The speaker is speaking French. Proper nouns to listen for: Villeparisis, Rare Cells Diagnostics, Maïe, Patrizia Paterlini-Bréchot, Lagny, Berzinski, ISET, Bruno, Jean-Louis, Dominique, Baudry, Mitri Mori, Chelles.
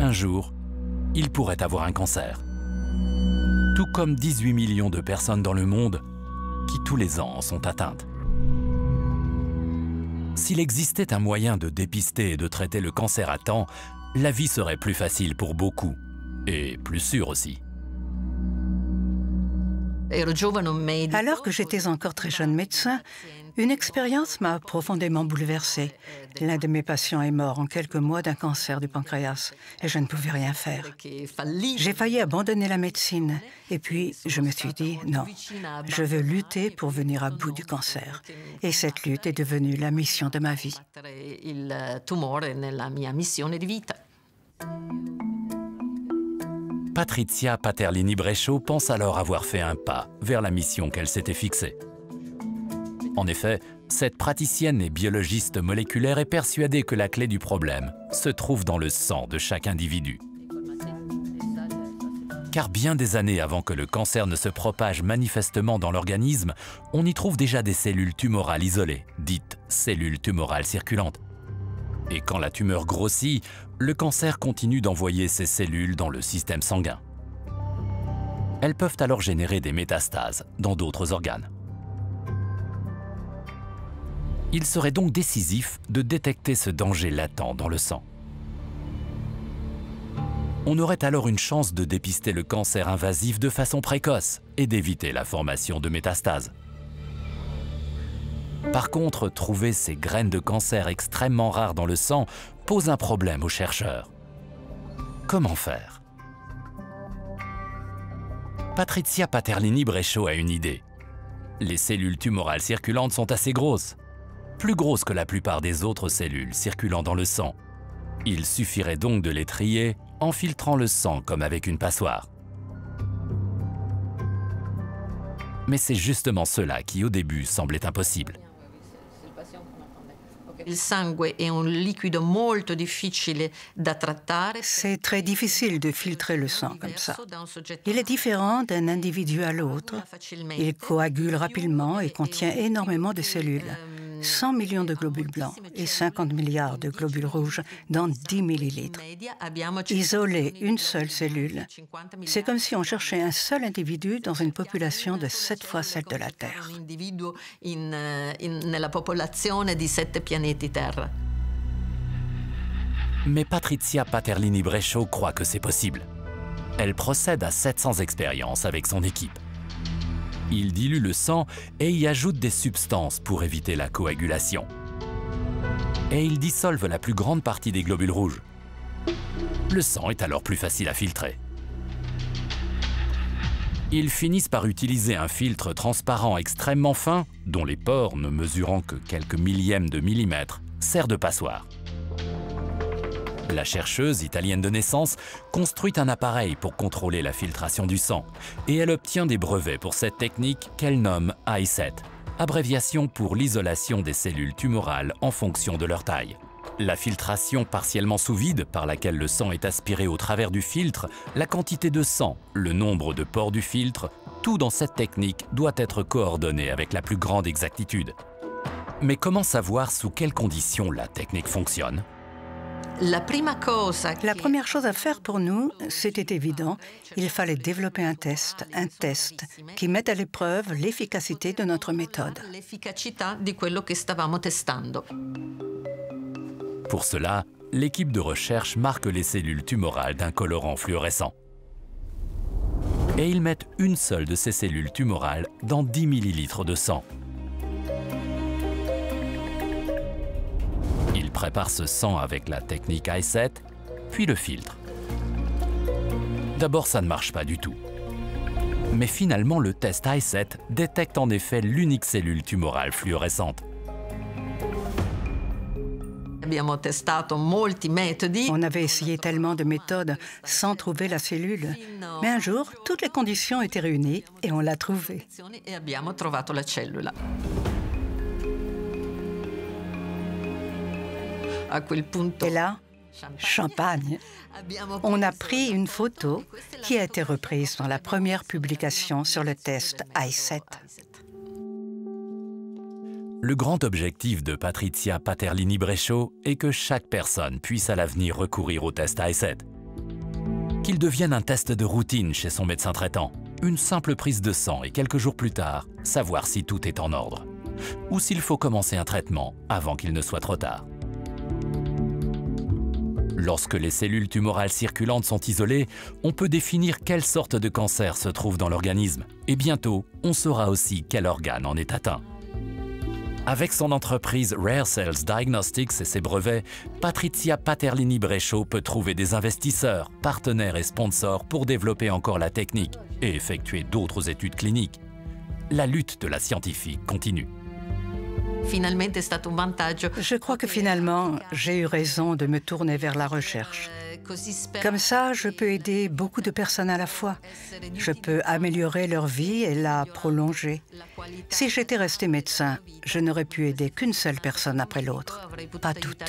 un jour, ils pourraient avoir un cancer. Tout comme 18 millions de personnes dans le monde qui tous les ans en sont atteintes. S'il existait un moyen de dépister et de traiter le cancer à temps, la vie serait plus facile pour beaucoup, et plus sûre aussi. Alors que j'étais encore très jeune médecin, une expérience m'a profondément bouleversée. L'un de mes patients est mort en quelques mois d'un cancer du pancréas et je ne pouvais rien faire. J'ai failli abandonner la médecine et puis je me suis dit non, je veux lutter pour venir à bout du cancer. Et cette lutte est devenue la mission de ma vie. Patrizia Paterlini-Bréchot pense alors avoir fait un pas vers la mission qu'elle s'était fixée. En effet, cette praticienne et biologiste moléculaire est persuadée que la clé du problème se trouve dans le sang de chaque individu. Car bien des années avant que le cancer ne se propage manifestement dans l'organisme, on y trouve déjà des cellules tumorales isolées, dites cellules tumorales circulantes. Et quand la tumeur grossit, le cancer continue d'envoyer ses cellules dans le système sanguin. Elles peuvent alors générer des métastases dans d'autres organes. Il serait donc décisif de détecter ce danger latent dans le sang. On aurait alors une chance de dépister le cancer invasif de façon précoce et d'éviter la formation de métastases. Par contre, trouver ces graines de cancer extrêmement rares dans le sang pose un problème aux chercheurs. Comment faire? Patrizia Paterlini-Bréchot a une idée. Les cellules tumorales circulantes sont assez grosses. Plus grosses que la plupart des autres cellules circulant dans le sang. Il suffirait donc de les trier en filtrant le sang comme avec une passoire. Mais c'est justement cela qui, au début, semblait impossible. C'est très difficile de filtrer le sang comme ça. Il est différent d'un individu à l'autre. Il coagule rapidement et contient énormément de cellules. 100 millions de globules blancs et 50 milliards de globules rouges dans 10 millilitres. Isoler une seule cellule, c'est comme si on cherchait un seul individu dans une population de 7 fois celle de la Terre. Mais Patrizia Paterlini-Bréchot croit que c'est possible. Elle procède à 700 expériences avec son équipe. Il dilue le sang et y ajoute des substances pour éviter la coagulation. Et il dissolve la plus grande partie des globules rouges. Le sang est alors plus facile à filtrer. Ils finissent par utiliser un filtre transparent extrêmement fin, dont les pores, ne mesurant que quelques millièmes de millimètre, servent de passoire. La chercheuse, italienne de naissance, construit un appareil pour contrôler la filtration du sang et elle obtient des brevets pour cette technique qu'elle nomme ISET, abréviation pour l'isolation des cellules tumorales en fonction de leur taille. La filtration partiellement sous vide, par laquelle le sang est aspiré au travers du filtre, la quantité de sang, le nombre de pores du filtre, tout dans cette technique doit être coordonné avec la plus grande exactitude. Mais comment savoir sous quelles conditions la technique fonctionne ? La première chose à faire pour nous, c'était évident, il fallait développer un test qui mette à l'épreuve l'efficacité de notre méthode. Pour cela, l'équipe de recherche marque les cellules tumorales d'un colorant fluorescent. Et ils mettent une seule de ces cellules tumorales dans 10 millilitres de sang. Prépare ce sang avec la technique ISET, puis le filtre. D'abord, ça ne marche pas du tout. Mais finalement, le test ISET détecte en effet l'unique cellule tumorale fluorescente. On avait essayé tellement de méthodes sans trouver la cellule, mais un jour, toutes les conditions étaient réunies et on l'a trouvée. Et là, champagne. On a pris une photo qui a été reprise dans la première publication sur le test ISET. Le grand objectif de Patrizia Paterlini-Bréchot est que chaque personne puisse à l'avenir recourir au test ISET qu'il devienne un test de routine chez son médecin traitant. Une simple prise de sang et quelques jours plus tard, savoir si tout est en ordre. Ou s'il faut commencer un traitement avant qu'il ne soit trop tard. Lorsque les cellules tumorales circulantes sont isolées, on peut définir quelle sorte de cancer se trouve dans l'organisme. Et bientôt, on saura aussi quel organe en est atteint. Avec son entreprise Rare Cells Diagnostics et ses brevets, Patrizia Paterlini-Bréchot peut trouver des investisseurs, partenaires et sponsors pour développer encore la technique et effectuer d'autres études cliniques. La lutte de la scientifique continue. Je crois que finalement, j'ai eu raison de me tourner vers la recherche. Comme ça, je peux aider beaucoup de personnes à la fois. Je peux améliorer leur vie et la prolonger. Si j'étais resté médecin, je n'aurais pu aider qu'une seule personne après l'autre, pas toutes.